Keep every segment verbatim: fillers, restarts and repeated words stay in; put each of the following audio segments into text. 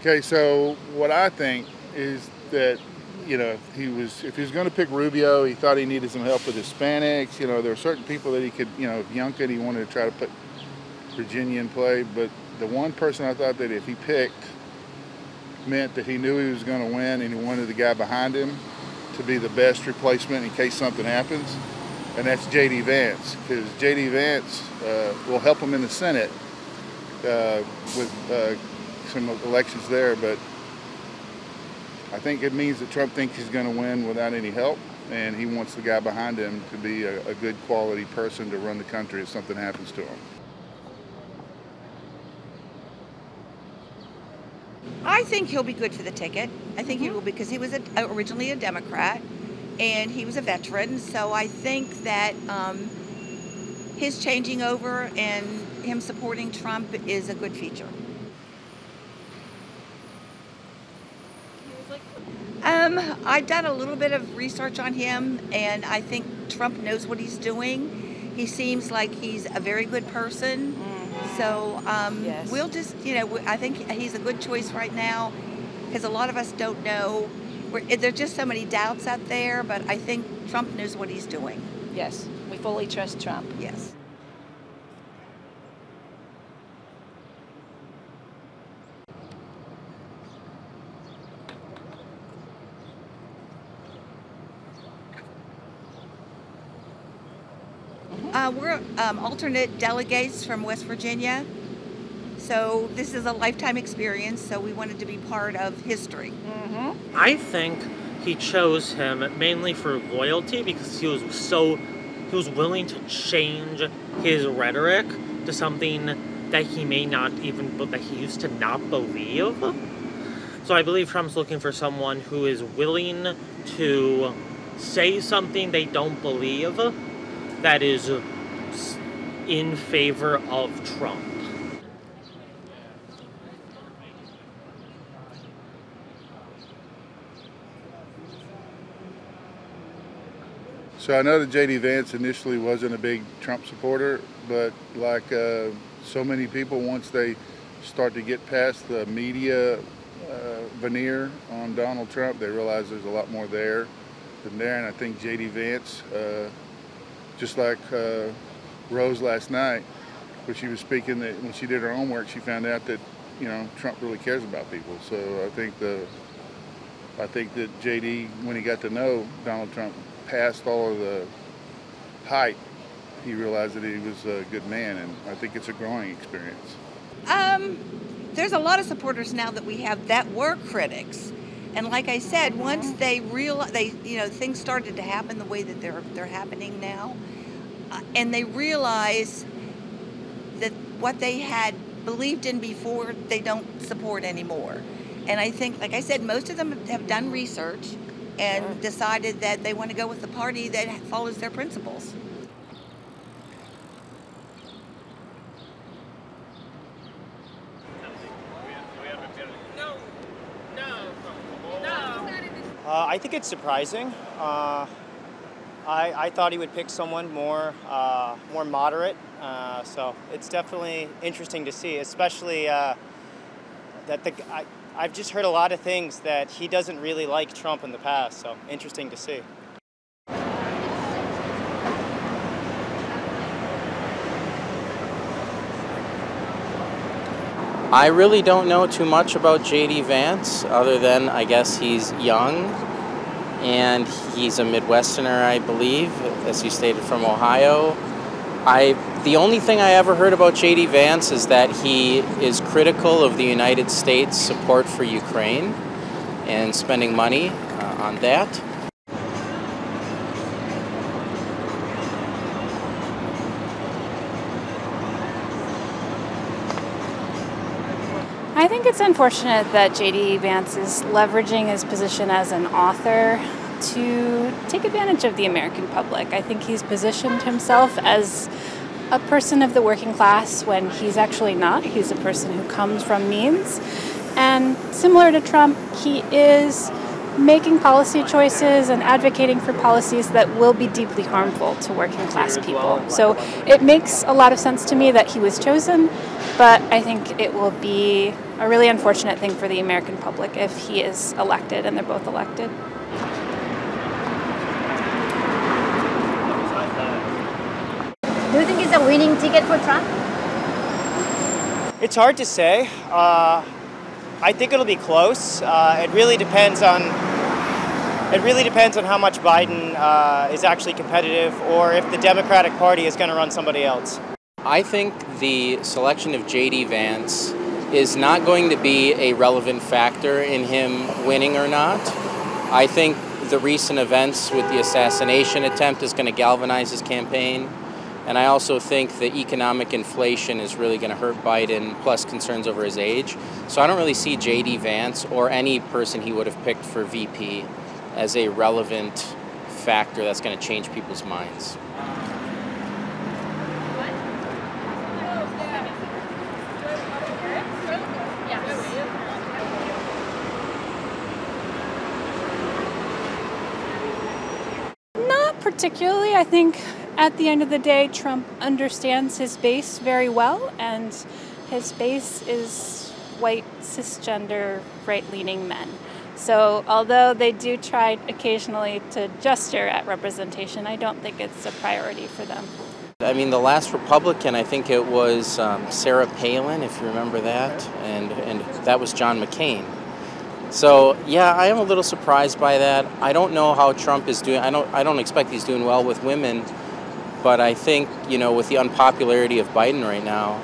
Okay, so what I think is that, you know, if he was, if he was going to pick Rubio, he thought he needed some help with Hispanics. You know, there are certain people that he could, you know, if Youngkin, he wanted to try to put Virginia in play. But the one person I thought that if he picked meant that he knew he was going to win and he wanted the guy behind him to be the best replacement in case something happens. And that's J D. Vance, because J D. Vance uh, will help him in the Senate uh, with uh, some elections there. But I think it means that Trump thinks he's going to win without any help, and he wants the guy behind him to be a, a good quality person to run the country if something happens to him. I think he'll be good for the ticket. I think he will, because he was a, originally a Democrat, and he was a veteran, so I think that um, his changing over and him supporting Trump is a good feature. Um, I've done a little bit of research on him, and I think Trump knows what he's doing. He seems like he's a very good person. Mm-hmm. So um, yes. We'll just, you know, I think he's a good choice right now, because a lot of us don't know. We're, there's just so many doubts out there, but I think Trump knows what he's doing. Yes, we fully trust Trump. Yes. Uh, we're um, alternate delegates from West Virginia, so this is a lifetime experience, so we wanted to be part of history. Mm-hmm. I think he chose him mainly for loyalty, because he was so, he was willing to change his rhetoric to something that he may not even, that he used to not believe. So I believe Trump's looking for someone who is willing to say something they don't believe, that is in favor of Trump. So I know that J D. Vance initially wasn't a big Trump supporter, but like uh, so many people, once they start to get past the media uh, veneer on Donald Trump, they realize there's a lot more there than there. And I think J D. Vance, uh, just like uh, Rose last night, when she was speaking, that when she did her own work, she found out that, you know, Trump really cares about people. So I think the, I think that J D, when he got to know Donald Trump, past all of the hype, he realized that he was a good man, and I think it's a growing experience. Um, there's a lot of supporters now that we have that were critics. And like I said, once they realize, they, you know, things started to happen the way that they're they're happening now, uh, and they realize that what they had believed in before, they don't support anymore. And I think, like I said, most of them have done research and sure. decided that they want to go with the party that follows their principles. Uh, I think it's surprising. Uh, I, I thought he would pick someone more, uh, more moderate. Uh, so it's definitely interesting to see, especially uh, that the I, I've just heard a lot of things that he doesn't really like Trump in the past. So interesting to see. I really don't know too much about J D. Vance, other than I guess he's young and he's a Midwesterner, I believe, as you stated, from Ohio. I, the only thing I ever heard about J D. Vance is that he is critical of the United States' support for Ukraine and spending money uh, on that. I think it's unfortunate that J D. Vance is leveraging his position as an author to take advantage of the American public. I think he's positioned himself as a person of the working class when he's actually not. He's a person who comes from means. And similar to Trump, he is making policy choices and advocating for policies that will be deeply harmful to working class people. So it makes a lot of sense to me that he was chosen, but I think it will be a really unfortunate thing for the American public if he is elected and they're both elected. Do you think it's a winning ticket for Trump? It's hard to say. Uh, I think it'll be close. Uh, it really depends on it really depends on how much Biden uh, is actually competitive, or if the Democratic Party is going to run somebody else. I think the selection of J D Vance is not going to be a relevant factor in him winning or not. I think the recent events with the assassination attempt is going to galvanize his campaign. And I also think that economic inflation is really going to hurt Biden, plus concerns over his age. So I don't really see J D Vance or any person he would have picked for V P as a relevant factor that's going to change people's minds. Not particularly, I think. At the end of the day, Trump understands his base very well, and his base is white, cisgender, right-leaning men. So although they do try occasionally to gesture at representation, I don't think it's a priority for them. I mean, the last Republican, I think it was um, Sarah Palin, if you remember that, and, and that was John McCain. So yeah, I am a little surprised by that. I don't know how Trump is doing. I don't, I don't expect he's doing well with women. But I think, you know, with the unpopularity of Biden right now,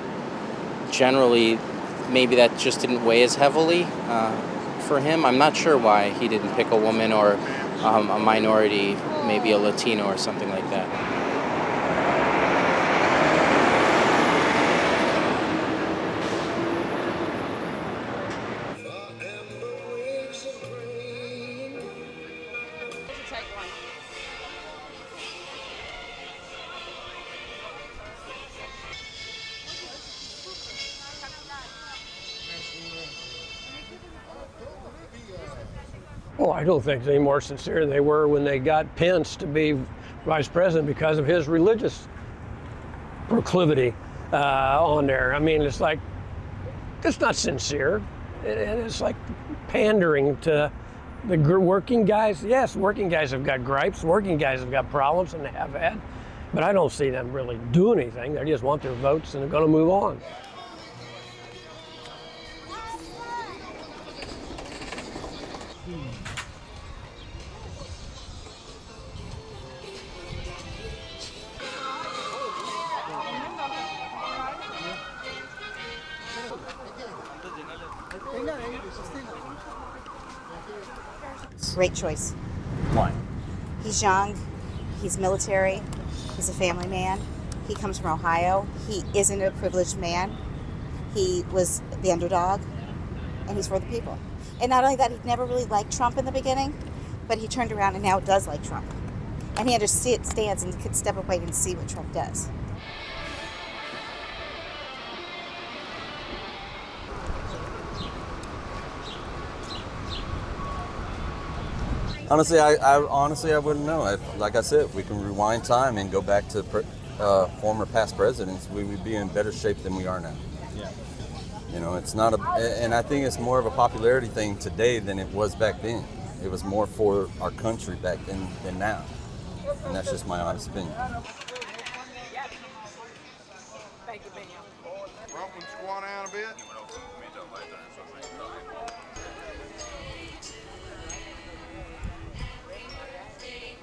generally, maybe that just didn't weigh as heavily uh, for him. I'm not sure why he didn't pick a woman or um, a minority, maybe a Latino or something like that. Oh, I don't think any more sincere than they were when they got Pence to be vice president because of his religious proclivity uh, on there. I mean, it's like, it's not sincere. And it's like pandering to the working guys. Yes, working guys have got gripes. Working guys have got problems, and they have had. But I don't see them really do anything. They just want their votes, and they're going to move on. Great choice. Why? He's young, he's military, he's a family man, he comes from Ohio, he isn't a privileged man, he was the underdog, and he's for the people. And not only that, he never really liked Trump in the beginning, but he turned around and now does like Trump. And he understands and could step away and see what Trump does. Honestly, I, I honestly I wouldn't know. I, like I said, if we can rewind time and go back to pre, uh, former past presidents, we would be in better shape than we are now. Yeah. You know, it's not a, and I think it's more of a popularity thing today than it was back then. It was more for our country back then than now, and that's just my honest opinion. Thank you,